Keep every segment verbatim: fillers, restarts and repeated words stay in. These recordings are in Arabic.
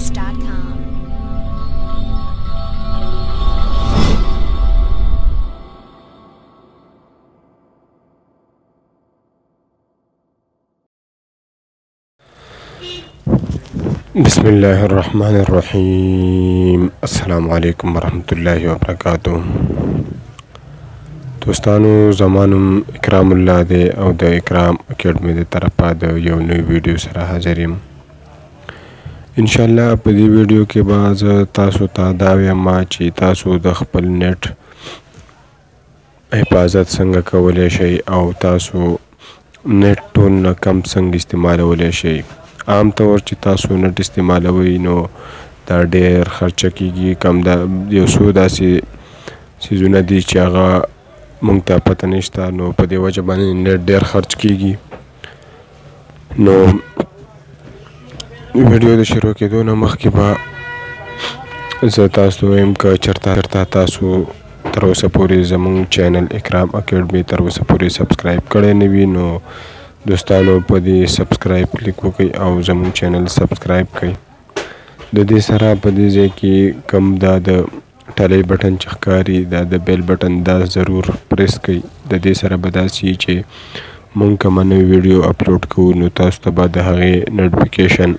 Academy dot com. بسم الله الرحمن الرحیم السلام علیکم ورحمت اللہ وبرکاتہ دوستانو زمانم اکرام اللہ دے او د اکرام اکیڈمی دے طرفا د یو نوی ویڈیو سره حاضریم انشاءاللہ په دې ویډیو کې باز تاسو ته دا وایم چې تاسو د خپل نت حفاظت څنګه کولی شئ او تاسو نت ټول نه کم څنګه استعمالولی شئ عام طور چې تاسو نت استعمالوئ نو دا ډېر خرچه کیږي کم دا یو څو داسې څیزونه دي چې هغه موږ ته پته نشته نو په دې وجه باندې نت ډېر خرچ کیږي نو ویډیو د شروع کېدو نه مخکې به زه تاسو ته وایم که چېرته چېرته تاسو تر اوسه پورې زموږ چینل اکرام اکیډمي تر اوسه پورې سبسکرایب کړی نه وي نو دوستانو په دې سبسکرایب کلیک وکړئ او زموږ چینل سبسکرایب کړئ د دې سره په دې ځای کې کم دا د ټلی بټن چې ښکاري دا د بیل بټن دا ضرور پریس کړئ د دې سره به داسې چې موږ کومه نوې ویډیو اپلوډ کوو نو تاسو ته به د هغې نوټیفیکیشن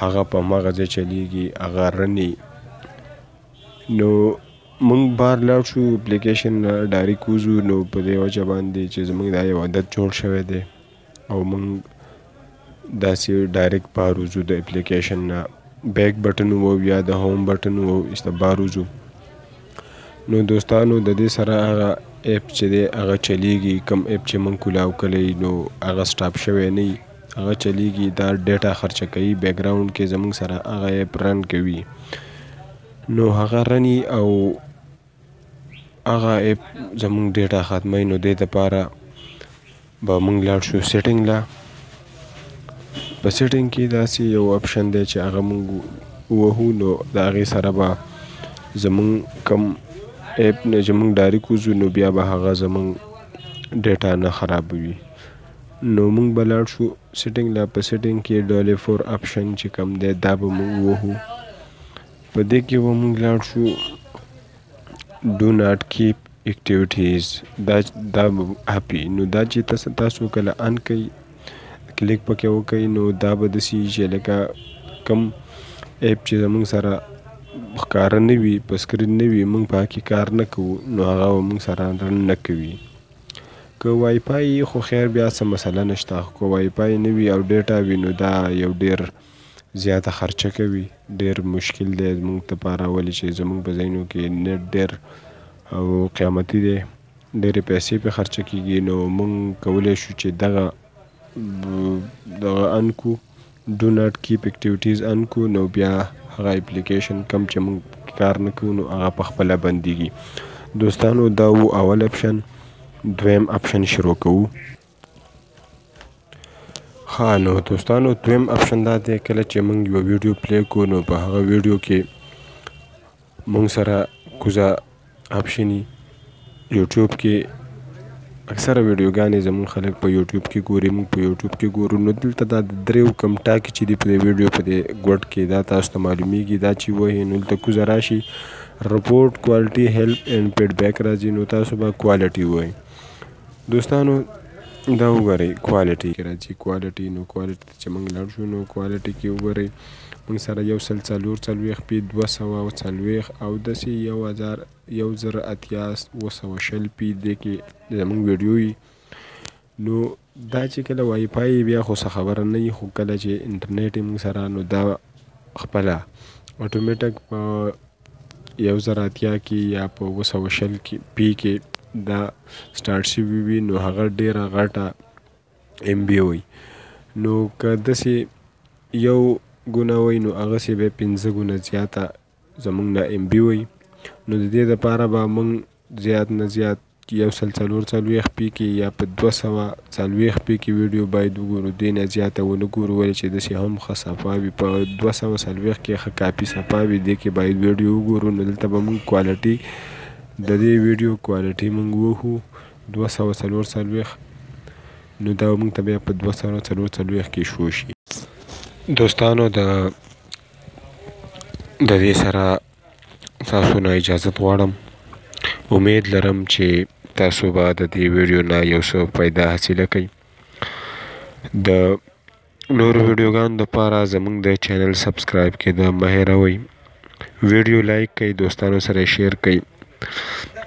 هغه په مغزه چلیږي هغه رنی نو موږ بار لاړ شو اپلیکیشن ډایرک وزو نو په دې وجه باندې چې زموږ دا یو عادت جوړ شوی دی او موږ داسې ډایرک بار وزو د اپلیکیشن نه بیک بټن وو یا د هوم بټن وو ایسته بار وزو نو دوستانو د دې سره هغه ایپ چې دی هغه چلیږي کم ایپ چې موږ کولاو کلی نو هغه سټاپ شوی نه هغه چلیږي دا ډیټا خرچه کوي بیک ګراوند کې زموږ سره هغه ایپ رن کوي نو هغه رني او هغه ایپ زموږ ډیټا ختموي نو دې دپاره به موږ لاړ شو سیټنګ له په سیټنګ کې داسې یو اپشن دی چې هغه موږ ووهو نو د هغې سره به زموږ کم ایپ نه چې موږ ډایرک وځو نو بیا به هغه زموږ ډیټا نه خرابوي نو موږ به لاړ شو سیټنګ لا په سیټنګ کې ډالې فور اپشن چې کوم دی دا به موږ ووهو په دې کې به موږ لاړ شو ډو ناټ کیپ ایکټیویټیز دا دا هپي نو دا چې تاسو کله ان کوئ کلیک پکې وکئ نو دا به داسې چې لکه کم ایپ چې زموږ سره ښکاره نه وي په سکرین نه وي موږ په هغې کار نه کوو نو هغه به موږ سره رن نه کوي که وای فای خو خیر بیا څه مسله نشته خو که وای فای نه وي او ډیټا وي نو دا یو ډېر زیاته خرچه کوي ډېر مشکل دی زموږ دپاره ولې چې زموږ په ځایونو کې نت ډېر او قیامتي دی ډېرې پیسې پې خرچه کیږي نو موږ کولی شو چې دغه دغه ان کړو ډو ناټ کیپ ایکټیویټیز ان کړو نو بیا هغه اپلیکیشن کم چې موږ کار نه کوو نو هغه پخپله بندیږي دوستانو دا و اول اپشن دویم اپشن شروع کوو ها نو دوستانو دویم اپشن دا دی کله چې موږ یوه ویډیو پلی کړو نو په هغه ویډیو کې موږ سره کوزه اپشن یوټیوب کې اکثره ویډیوګانې زموږ خلک په یوټیوب کې ګوري موږ په یوټیوب کې ګورو نو دلته دا دریو کم ټاکې چې دی په دې ویډیو په دې ګوډ کې دا تاسو ته معلومیږي دا چې وهې نو دلته کوزه راشي رپورټ کوالټي هیلپ اینډ فیډبیک راځي نو تاسو به کوالټي وایي دوستانو دا وګورئ کوالټي کې راځي کوالټي نو کوالټي چې موږ لاړ شو نو کوالټي کې وګورئ موږ سره یو سل څلور څلوېښت پې دوه سوه څلوېښت او داسې یو هزار یو زر اتیاس اوه سوه شل پې دې کې زموږ ویډیو وي نو دا چې کله وای فای بیا خو څه خبره نه وي خو کله چې انټرنیټ یې موږ سره نو دا خپله اټومیټک په یو زر اتیا کې یا په اوه سوه شل کې پې کې دا سټارټ شوي وي نو هغه ډېره غټه ایم بي وي نو که داسې یو ګونه وي نو هغه سي به پنځه ګونه زیاته زمونږ نه ایم بي وي. نو د دې دپاره به موږ زیات نه زیات یو سل څلور څلوېښت پي کې یا په دوه سوه څلوېښت پي کې ویډیو باید وګورو، دې نه زیاته ونه ګورو، ولې چې داسې هم ښه صفا وي. په دوه سوه څلوېښت کې ښه کاپي صفا وي، دې کې باید ویډیو وګورو. نو دلته به موږ کوالټي د دې ویډیو کوالټي موږ وهو دوه سوه څلور څلوېښت. نو دا موږ ته بیا په دوه سوه څلور څلوېښت کې شو شي. دوستانو د د دې سره تاسو نه اجازت غواړم. امید لرم چې تاسو به د دې ویډیو نه یو څه فایده حاصله کړئ. د نورو ویډیوګانو دپاره زموږ د چینل سبسکرایب کېدو مه هیروئ، ویډیو لایک کړئ، دوستانو سره یې شیر کړئ.